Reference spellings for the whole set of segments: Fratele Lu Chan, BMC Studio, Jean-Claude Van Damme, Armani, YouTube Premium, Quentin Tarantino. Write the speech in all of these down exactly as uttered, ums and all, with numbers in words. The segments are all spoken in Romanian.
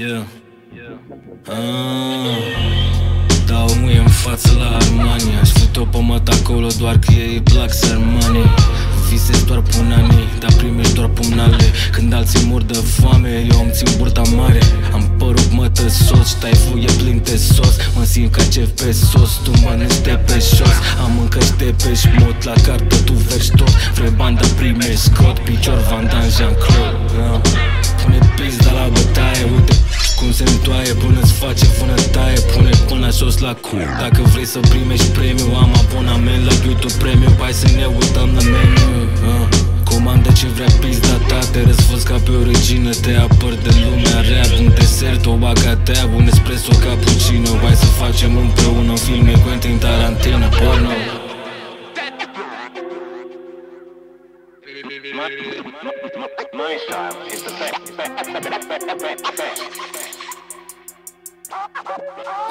Yeah. Ah. Dau muie în față la Armani. Aș fi-o pământ acolo doar că ei îi plac sărmanii. Visez doar până anii, dar primești doar pumnale. Când alții mor de foame, eu îmi țin burta mare. Am părut mătă sos, taiful e plin de sos. Mă simt ca cef pe sos, tu mănânci de pe jos. Am încăși de pe șmot, la cartă tu vergi tot. Vrei bani, dar primești scot, picior Van Damme, Jean-Claude. Pune pix, dar la bătaie, uite cum se întoaie, până-ți face vânătaie. Pune până jos la cul. Dacă vrei să primești premiu, am abonament la YouTube Premium. Hai să ne uităm la meniu. Uh, comandă ce vrea pizda ta, te răsfăți ca pe o regină. Te apăr de lumea rea, un desert, o bagatea, un espresso cappuccino. Hai să facem împreună filme Quentin Tarantino, porno.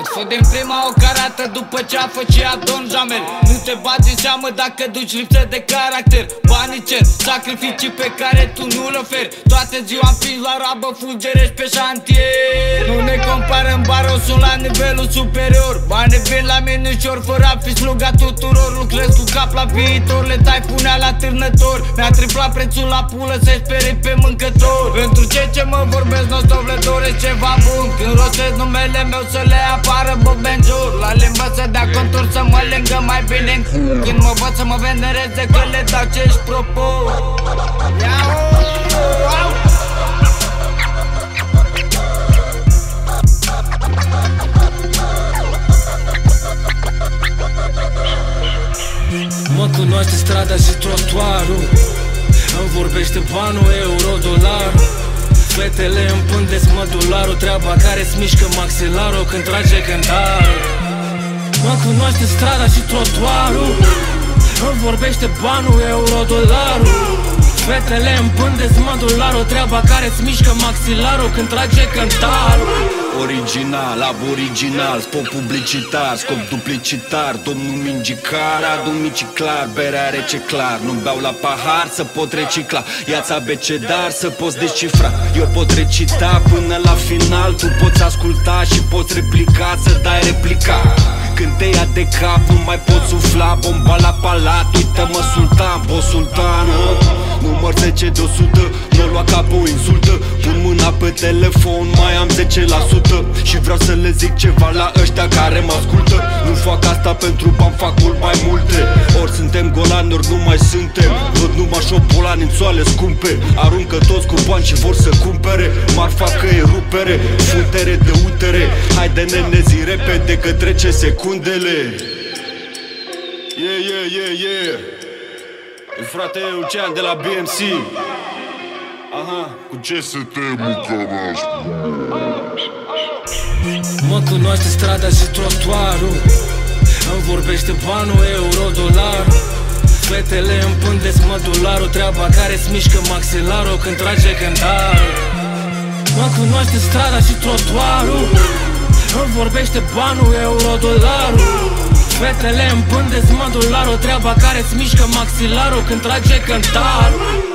Îți fădem prima o carată după ce a făcea Don Jamel. Nu te bagi în seamă dacă duci lipsă de caracter. Banii cer, sacrificii pe care tu nu-l oferi. Toată ziua împingi la rabă, fulgerești pe șantier. Nu ne comparăm, baro, sunt la nivelul superior. Banii vin la mine ușor, fără a fi sluga tuturor. Lucrez cu cap la viitor, le tai punea la târnător. Mi-a triplat prețul la pulă, să-i sperie pe mâncător. Pentru cei ce mă vorbesc, non-stop le doresc ceva bun. Când rostesc numele meu să le apară bobenjur. La limbă să dea contur, să mă lângă mai bine în cur. Când mă văd să mă venereze că le dau ce-și propun. Mă cunoaște strada și trotuarul, îmi vorbește banul, euro, dolar. Fetele îmi pândesc mădularul, treaba care-ți mișcă maxilarul când trage cântarul. Mă cunoaște strada și trotuarul, îmi vorbește banul, euro, dolarul. Fetele îmi pândesc mădularul, treaba care-ți mișcă maxilarul când trage cântarul. Original, aboriginal, scop publicitar, scop duplicitar. Domnul mingi car, adu mici clar, berea rece clar. Nu beau la pahar să pot recicla, ia-ți abecedar să poți descifra. Eu pot recita până la final, tu poți asculta și poți replica, să dai replica. Când te ia de cap, nu mai pot sufla, bomba la palat, uită-mă sultan, boss sultanul. Număr zece de o sută, nu lua capul, insultă. Pun mâna pe telefon, mai am zece la sută. Și vreau să le zic ceva la ăștia care mă ascultă. Nu fac asta pentru bani, fac mult mai multe. Ori suntem golani, ori nu mai suntem. Văd numai șobolani în țoale scumpe. Aruncă toți cu bani și vor să cumpere. Marfa că e rupere, futere de utere. Haide nene, zi repede că trece secundele. Yeah, yeah, yeah, yeah. Fratele Lu Chan de la B M C. Aha. Cu ce să te mucărești? Mă cunoaște strada și trotuarul, îmi vorbește banul, euro, dolar. Fetele îmi pândesc mădularul, treaba care-ți mișcă maxilarul când trage cântarul. Mă cunoaște strada și trotuarul, îmi vorbește banul, euro, dolarul. Fetele îmi pândesc mădularul, treaba care-ți mișcă maxilarul când trage cântarul.